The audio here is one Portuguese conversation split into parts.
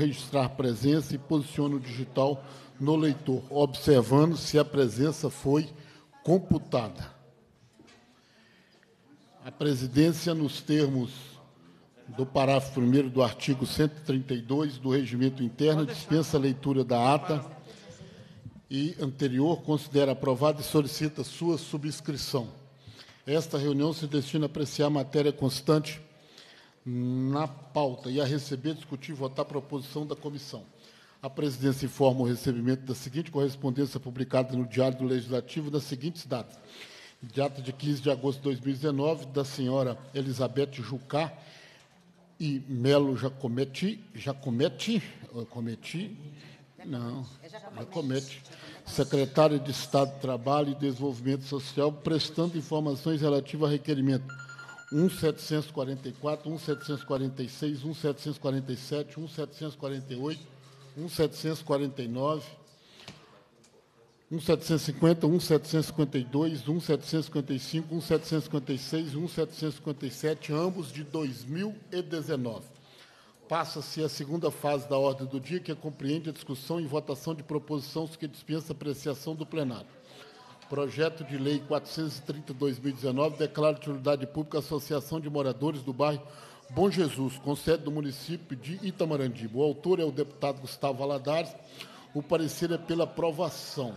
registrar presença e posiciona o digital no leitor, observando se a presença foi computada. A presidência, nos termos do parágrafo 1º do artigo 132 do Regimento Interno, dispensa a leitura da ata e anterior, considera aprovada e solicita sua subscrição. Esta reunião se destina a apreciar a matéria constante na pauta e a receber, discutir e votar a proposição da comissão. A presidência informa o recebimento da seguinte correspondência publicada no Diário do Legislativo nas seguintes datas. Data de 15 de agosto de 2019, da senhora Elizabeth Jucá e Melo Jacometti, secretária de Estado do Trabalho e Desenvolvimento Social, prestando informações relativas a requerimento 1744, 1746, 1747, 1748, 1749, 1750, 1752, 1755, 1756 e 1757, ambos de 2019. Passa-se a segunda fase da ordem do dia, que compreende a discussão e votação de proposições que dispensa apreciação do plenário. Projeto de Lei 430/2019 declara de utilidade pública a Associação de Moradores do Bairro Bom Jesus, com sede do município de Itamarandi. O autor é o deputado Gustavo Aladares. O parecer é pela aprovação.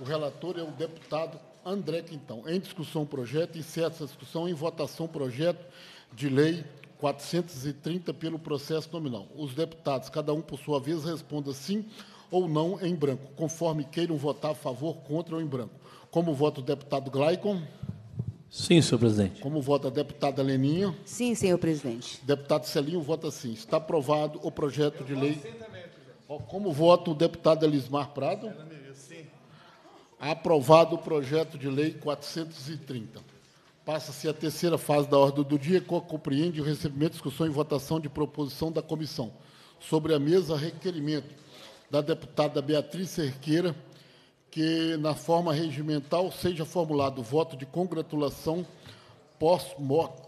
O relator é o deputado André Quintão. Em discussão o projeto, encerra-se a discussão. Em votação o projeto de Lei 430 pelo processo nominal. Os deputados, cada um por sua vez, responda sim ou não em branco, conforme queiram votar a favor, contra ou em branco. Como vota o deputado Glaycon? Sim, senhor presidente. Como vota a deputada Leninha? Sim, senhor presidente. Deputado Celinho vota sim. Está aprovado o projeto de lei. Sim, também, presidente. Como vota o deputado Elismar Prado? Ela me viu, sim. Aprovado o projeto de lei 430. Passa-se a terceira fase da ordem do dia, que compreende o recebimento, discussão e votação de proposição da comissão. Sobre a mesa, requerimento da deputada Beatriz Cerqueira, que, na forma regimental, seja formulado o voto de congratulação pós-morte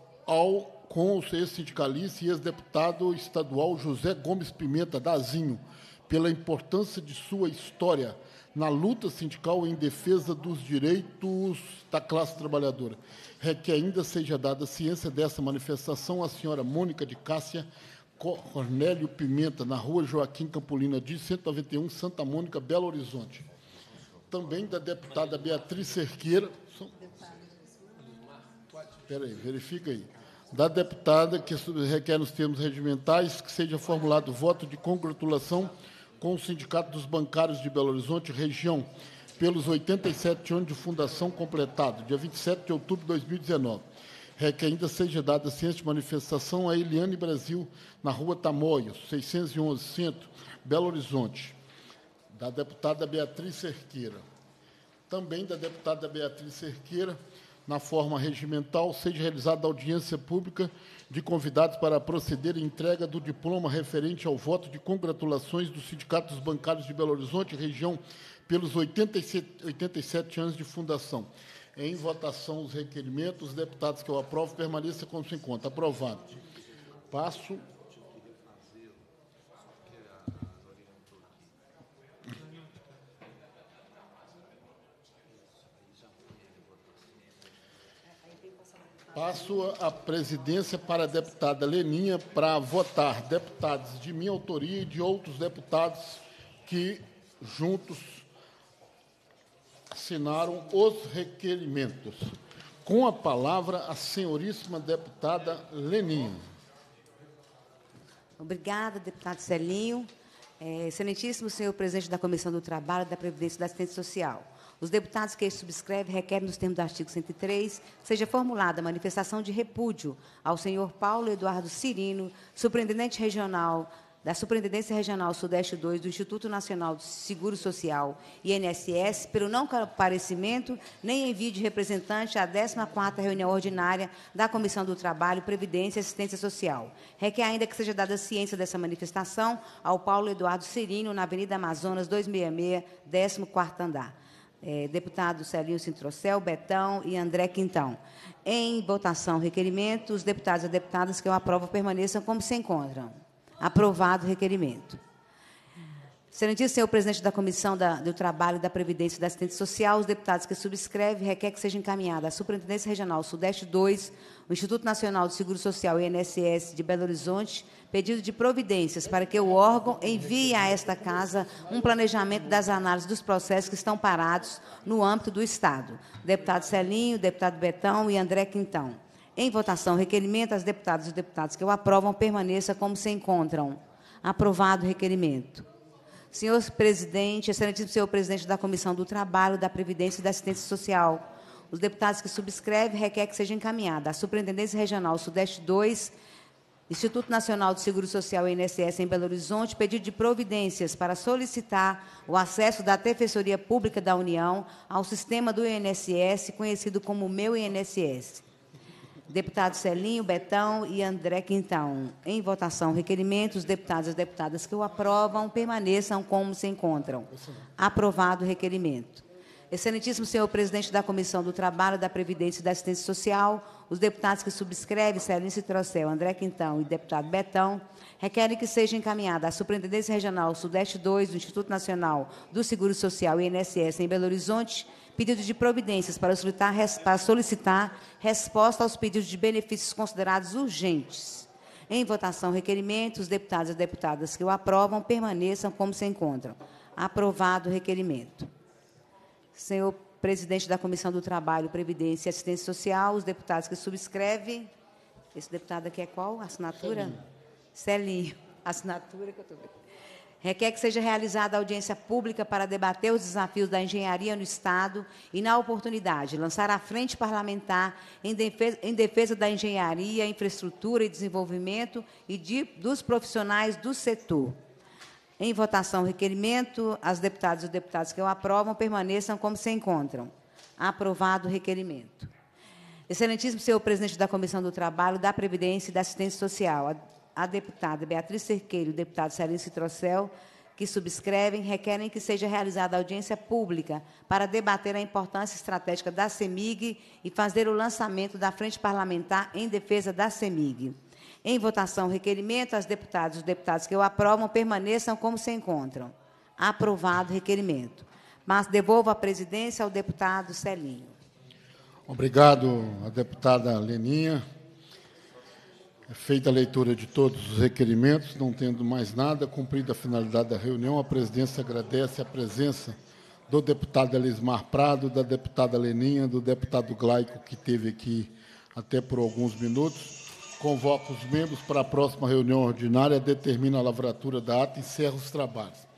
com o ex-sindicalista e ex-deputado estadual José Gomes Pimenta, Dazinho, pela importância de sua história na luta sindical em defesa dos direitos da classe trabalhadora. Requer ainda seja dada ciência dessa manifestação à senhora Mônica de Cássia Cornélio Pimenta, na rua Joaquim Campolina de 191, Santa Mônica, Belo Horizonte. Também da deputada Beatriz Cerqueira. Espera aí, verifica aí. Da deputada, que requer nos termos regimentais que seja formulado voto de congratulação com o Sindicato dos Bancários de Belo Horizonte, região, pelos 87 anos de fundação completado, dia 27 de outubro de 2019. Requer ainda seja dada ciência de manifestação a Eliane Brasil, na rua Tamoios, 611, Centro, Belo Horizonte, da deputada Beatriz Cerqueira. Também da deputada Beatriz Cerqueira, na forma regimental, seja realizada audiência pública de convidados para proceder à entrega do diploma referente ao voto de congratulações do Sindicato dos Bancários de Belo Horizonte, região, pelos 87 anos de fundação. Em votação, os requerimentos, os deputados que eu aprovo, permaneçam como se encontra. Aprovado. Passo. Passo a presidência para a deputada Leninha para votar deputados de minha autoria e de outros deputados que juntos assinaram os requerimentos. Com a palavra, a senhoríssima deputada Leninha. Obrigada, deputado Celinho. Excelentíssimo senhor presidente da Comissão do Trabalho, da Previdência e da Assistência Social. Os deputados que subscrevem requerem, nos termos do artigo 103, seja formulada a manifestação de repúdio ao senhor Paulo Eduardo Cirino, superintendente regional da Superintendência Regional Sudeste 2 do Instituto Nacional de Seguro Social, INSS, pelo não comparecimento nem envio de representante à 14ª reunião ordinária da Comissão do Trabalho, Previdência e Assistência Social. Requer ainda que seja dada ciência dessa manifestação ao Paulo Eduardo Cirino, na Avenida Amazonas 266, 14º andar. Deputado Celinho Sintrocel, Betão e André Quintão. Em votação, requerimento, os deputados e deputadas que eu aprovo permaneçam como se encontram. Aprovado o requerimento. Excelentíssimo senhor presidente da Comissão do Trabalho, da Previdência e da Assistência Social, os deputados que subscrevem requer que seja encaminhada à Superintendência Regional Sudeste 2, o Instituto Nacional do Seguro Social e INSS de Belo Horizonte, pedido de providências para que o órgão envie a esta Casa um planejamento das análises dos processos que estão parados no âmbito do Estado. Deputado Celinho, deputado Betão e André Quintão. Em votação, requerimento às deputadas e os deputados que o aprovam permaneça como se encontram. Aprovado o requerimento. Senhor presidente, excelentíssimo senhor presidente da Comissão do Trabalho, da Previdência e da Assistência Social, os deputados que subscrevem requer que seja encaminhada à Superintendência Regional Sudeste 2, Instituto Nacional do Seguro Social e INSS em Belo Horizonte, pedido de providências para solicitar o acesso da Defensoria Pública da União ao sistema do INSS, conhecido como Meu INSS. Deputado Celinho, Betão e André Quintão. Em votação, requerimento, os deputados e as deputadas que o aprovam permaneçam como se encontram. Aprovado o requerimento. Excelentíssimo senhor presidente da Comissão do Trabalho, da Previdência e da Assistência Social, os deputados que subscrevem, Celinho Sintrocel, André Quintão e deputado Betão, requerem que seja encaminhada à Superintendência Regional Sudeste 2 do Instituto Nacional do Seguro Social e INSS em Belo Horizonte, pedido de providências para solicitar resposta aos pedidos de benefícios considerados urgentes. Em votação, requerimento, os deputados e deputadas que o aprovam permaneçam como se encontram. Aprovado o requerimento. Senhor presidente da Comissão do Trabalho, Previdência e Assistência Social, os deputados que subscrevem... Esse deputado aqui é qual? Assinatura? Celinho. Assinatura que eu estou vendo. Requer que seja realizada audiência pública para debater os desafios da engenharia no Estado e, na oportunidade, lançar a frente parlamentar em defesa da engenharia, infraestrutura e desenvolvimento e dos profissionais do setor. Em votação, requerimento, as deputadas e os deputados que o aprovam permaneçam como se encontram. Aprovado o requerimento. Excelentíssimo senhor presidente da Comissão do Trabalho, da Previdência e da Assistência Social, a deputada Beatriz Cerqueira e o deputado Celinho Sintrocel, que subscrevem, requerem que seja realizada audiência pública para debater a importância estratégica da CEMIG e fazer o lançamento da frente parlamentar em defesa da CEMIG. Em votação, requerimento, as deputadas e os deputados que o aprovam permaneçam como se encontram. Aprovado o requerimento. Mas devolvo a presidência ao deputado Celinho. Obrigado, a deputada Leninha. Feita a leitura de todos os requerimentos, não tendo mais nada, cumprida a finalidade da reunião, a presidência agradece a presença do deputado Elismar Prado, da deputada Leninha, do deputado Glaycon, que esteve aqui até por alguns minutos. Convoco os membros para a próxima reunião ordinária, determina a lavratura da ata e encerra os trabalhos.